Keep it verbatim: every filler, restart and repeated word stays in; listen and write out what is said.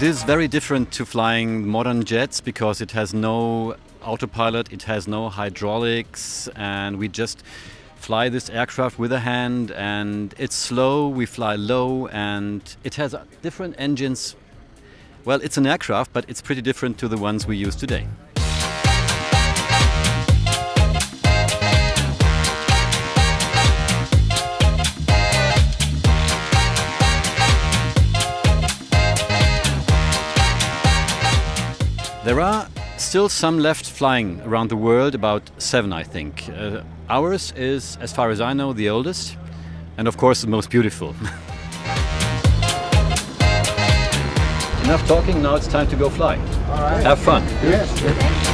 It is very different to flying modern jets because it has no autopilot, it has no hydraulics, and we just fly this aircraft with a hand, and it's slow, we fly low, and it has different engines. Well, it's an aircraft, but it's pretty different to the ones we use today. There are still some left flying around the world, about seven I think. Uh, ours is, as far as I know, the oldest and of course the most beautiful. Enough talking, now it's time to go fly. All right. Have fun. Yes.